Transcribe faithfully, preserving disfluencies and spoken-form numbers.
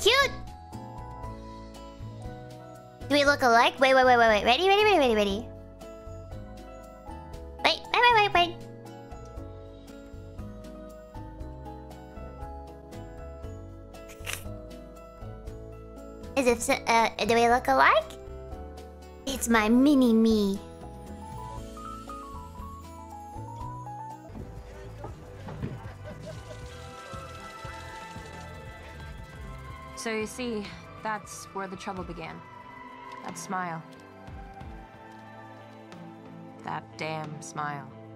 Cute! Do we look alike? Wait, wait, wait, wait, wait. Ready, ready, ready, ready, ready. Wait, wait, wait, wait, wait. Is it so, uh, do we look alike? It's my mini me. So you see, that's where the trouble began. That smile. That damn smile.